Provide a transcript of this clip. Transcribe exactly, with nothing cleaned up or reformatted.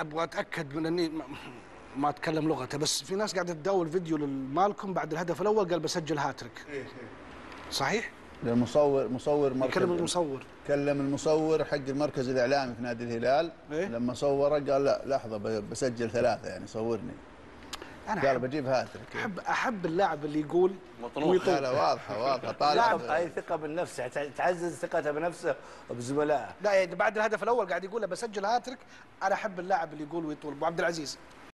ابغى اتاكد من اني ما اتكلم لغته، بس في ناس قاعده تداول فيديو لمالكم بعد الهدف الاول قال بسجل هاتريك. ايه صحيح؟ المصور مصور مركز كلم المصور كلم المصور حق المركز الاعلامي في نادي الهلال. إيه؟ لما صوره قال لا لحظه بسجل ثلاثه، يعني صورني. انا قال بجيب هاتريك. احب احب اللاعب اللي يقول مطلوب. لا لا واضحه واضحه طالع هاي ثقه بالنفس، تعزز ثقته بنفسه وبزملائه. لا يعني بعد الهدف الاول قاعد يقول بسجل هاتريك. انا احب اللاعب اللي يقول ويطول. ابو عبد العزيز